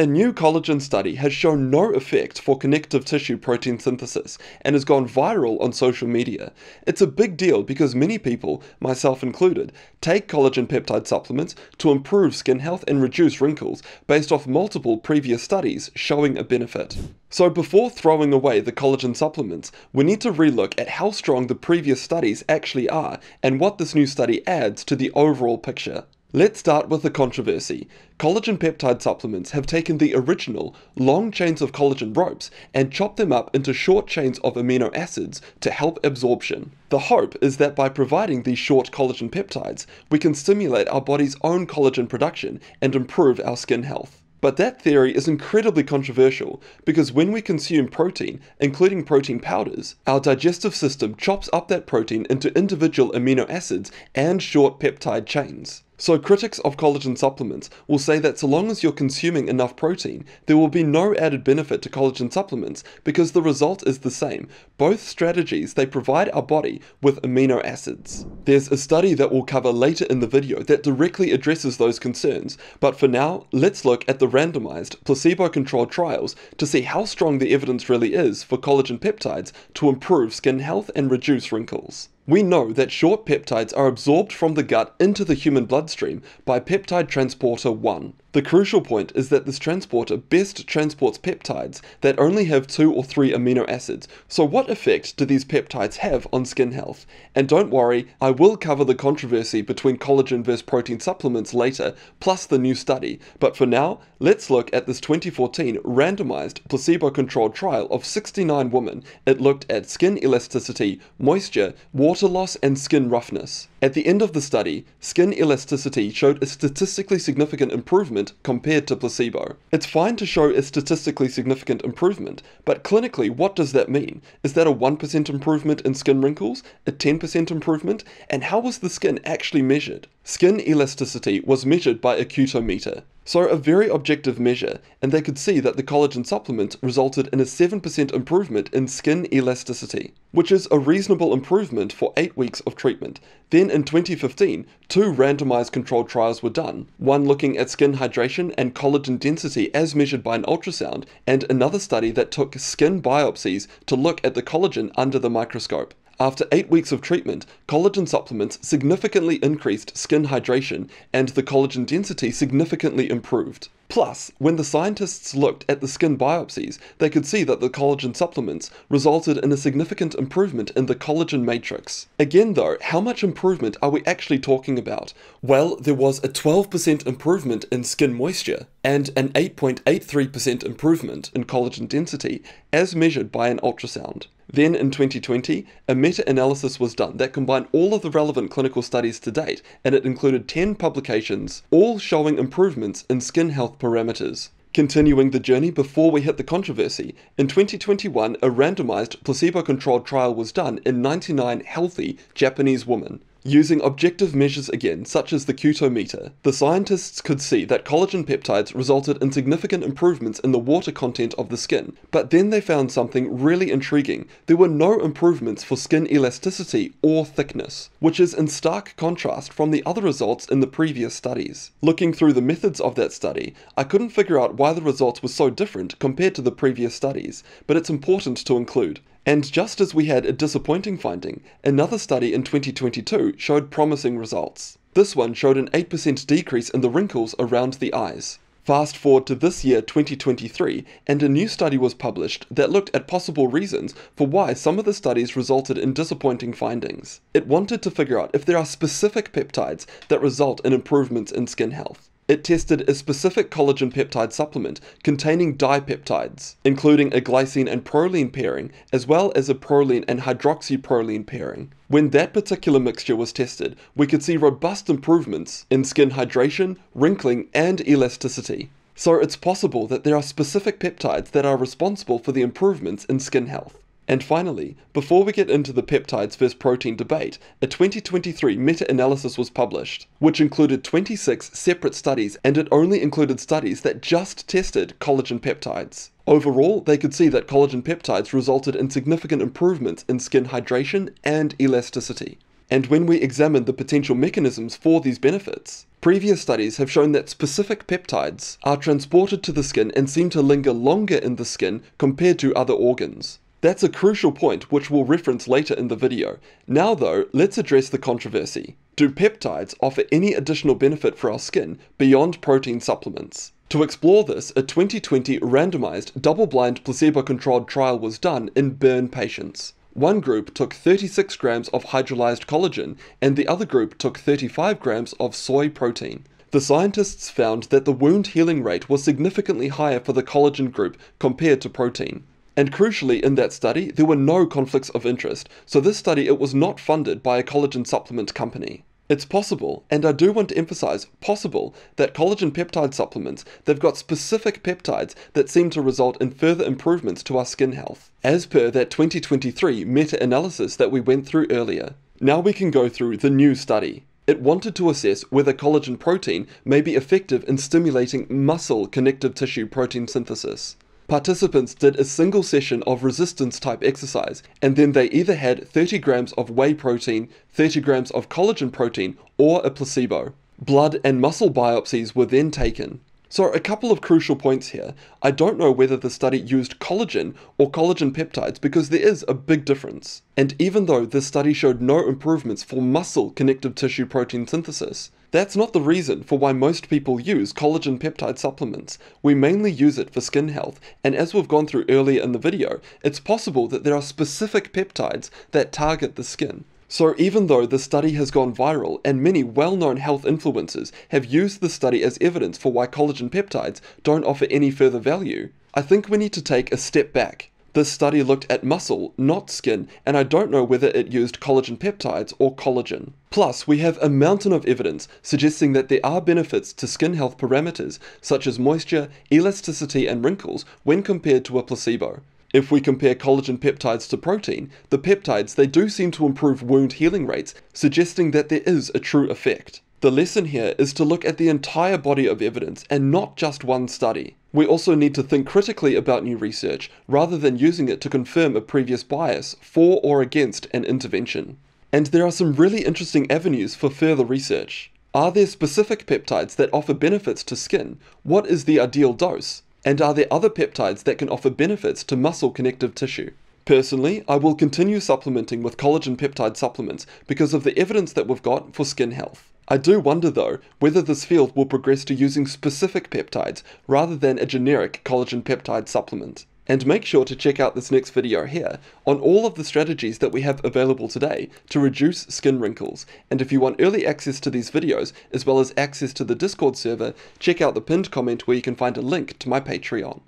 A new collagen study has shown no effect for connective tissue protein synthesis and has gone viral on social media. It's a big deal because many people, myself included, take collagen peptide supplements to improve skin health and reduce wrinkles based off multiple previous studies showing a benefit. So before throwing away the collagen supplements, we need to relook at how strong the previous studies actually are and what this new study adds to the overall picture. Let's start with the controversy. Collagen peptide supplements have taken the original long chains of collagen ropes and chopped them up into short chains of amino acids to help absorption. The hope is that by providing these short collagen peptides, we can stimulate our body's own collagen production and improve our skin health. But that theory is incredibly controversial because when we consume protein, including protein powders, our digestive system chops up that protein into individual amino acids and short peptide chains. So critics of collagen supplements will say that so long as you're consuming enough protein, there will be no added benefit to collagen supplements because the result is the same. Both strategies, they provide our body with amino acids. There's a study that we'll cover later in the video that directly addresses those concerns, but for now, let's look at the randomized, placebo-controlled trials to see how strong the evidence really is for collagen peptides to improve skin health and reduce wrinkles. We know that short peptides are absorbed from the gut into the human bloodstream by peptide transporter 1. The crucial point is that this transporter best transports peptides that only have 2 or 3 amino acids. So what effect do these peptides have on skin health? And don't worry, I will cover the controversy between collagen versus protein supplements later, plus the new study. But for now, let's look at this 2014 randomized placebo-controlled trial of 69 women. It looked at skin elasticity, moisture, water loss, and skin roughness. At the end of the study, skin elasticity showed a statistically significant improvement compared to placebo. It's fine to show a statistically significant improvement, but clinically what does that mean? Is that a 1% improvement in skin wrinkles? A 10% improvement? And how was the skin actually measured? Skin elasticity was measured by a cutometer. So a very objective measure, and they could see that the collagen supplement resulted in a 7% improvement in skin elasticity, which is a reasonable improvement for 8 weeks of treatment. Then in 2015, 2 randomized controlled trials were done, one looking at skin hydration and collagen density as measured by an ultrasound, and another study that took skin biopsies to look at the collagen under the microscope. After 8 weeks of treatment, collagen supplements significantly increased skin hydration and the collagen density significantly improved. Plus, when the scientists looked at the skin biopsies, they could see that the collagen supplements resulted in a significant improvement in the collagen matrix. Again though, how much improvement are we actually talking about? Well, there was a 12% improvement in skin moisture and an 8.83% improvement in collagen density as measured by an ultrasound. Then in 2020, a meta-analysis was done that combined all of the relevant clinical studies to date, and it included 10 publications, all showing improvements in skin health parameters. Continuing the journey before we hit the controversy, in 2021, a randomized, placebo-controlled trial was done in 99 healthy Japanese women. Using objective measures again, such as the cutometer, the scientists could see that collagen peptides resulted in significant improvements in the water content of the skin. But then they found something really intriguing. There were no improvements for skin elasticity or thickness, which is in stark contrast from the other results in the previous studies. Looking through the methods of that study, I couldn't figure out why the results were so different compared to the previous studies, but it's important to include. And just as we had a disappointing finding, another study in 2022 showed promising results. This one showed an 8% decrease in the wrinkles around the eyes. Fast forward to this year, 2023, and a new study was published that looked at possible reasons for why some of the studies resulted in disappointing findings. It wanted to figure out if there are specific peptides that result in improvements in skin health. It tested a specific collagen peptide supplement containing dipeptides, including a glycine and proline pairing, as well as a proline and hydroxyproline pairing. When that particular mixture was tested, we could see robust improvements in skin hydration, wrinkling, and elasticity. So it's possible that there are specific peptides that are responsible for the improvements in skin health. And finally, before we get into the peptides versus protein debate, a 2023 meta-analysis was published, which included 26 separate studies, and it only included studies that just tested collagen peptides. Overall, they could see that collagen peptides resulted in significant improvements in skin hydration and elasticity. And when we examine the potential mechanisms for these benefits, previous studies have shown that specific peptides are transported to the skin and seem to linger longer in the skin compared to other organs. That's a crucial point which we'll reference later in the video. Now though, let's address the controversy. Do peptides offer any additional benefit for our skin beyond protein supplements? To explore this, a 2020 randomized, double-blind, placebo-controlled trial was done in burn patients. One group took 36 grams of hydrolyzed collagen and the other group took 35 grams of soy protein. The scientists found that the wound healing rate was significantly higher for the collagen group compared to protein. And crucially in that study, there were no conflicts of interest, so this study it was not funded by a collagen supplement company. It's possible, and I do want to emphasize possible, that collagen peptide supplements, they've got specific peptides that seem to result in further improvements to our skin health, as per that 2023 meta-analysis that we went through earlier. Now we can go through the new study. It wanted to assess whether collagen protein may be effective in stimulating muscle connective tissue protein synthesis. Participants did a single session of resistance type exercise, and then they either had 30 grams of whey protein, 30 grams of collagen protein, or a placebo. Blood and muscle biopsies were then taken. So a couple of crucial points here. I don't know whether the study used collagen or collagen peptides because there is a big difference. And even though this study showed no improvements for muscle connective tissue protein synthesis, that's not the reason for why most people use collagen peptide supplements. We mainly use it for skin health, and as we've gone through earlier in the video, it's possible that there are specific peptides that target the skin. So even though the study has gone viral and many well-known health influencers have used the study as evidence for why collagen peptides don't offer any further value, I think we need to take a step back. This study looked at muscle, not skin, and I don't know whether it used collagen peptides or collagen. Plus, we have a mountain of evidence suggesting that there are benefits to skin health parameters such as moisture, elasticity, and wrinkles when compared to a placebo. If we compare collagen peptides to protein, the peptides, they do seem to improve wound healing rates, suggesting that there is a true effect. The lesson here is to look at the entire body of evidence and not just one study. We also need to think critically about new research, rather than using it to confirm a previous bias for or against an intervention. And there are some really interesting avenues for further research. Are there specific peptides that offer benefits to skin? What is the ideal dose? And are there other peptides that can offer benefits to muscle connective tissue? Personally, I will continue supplementing with collagen peptide supplements because of the evidence that we've got for skin health. I do wonder though, whether this field will progress to using specific peptides rather than a generic collagen peptide supplement. And make sure to check out this next video here on all of the strategies that we have available today to reduce skin wrinkles. And if you want early access to these videos, as well as access to the Discord server, check out the pinned comment where you can find a link to my Patreon.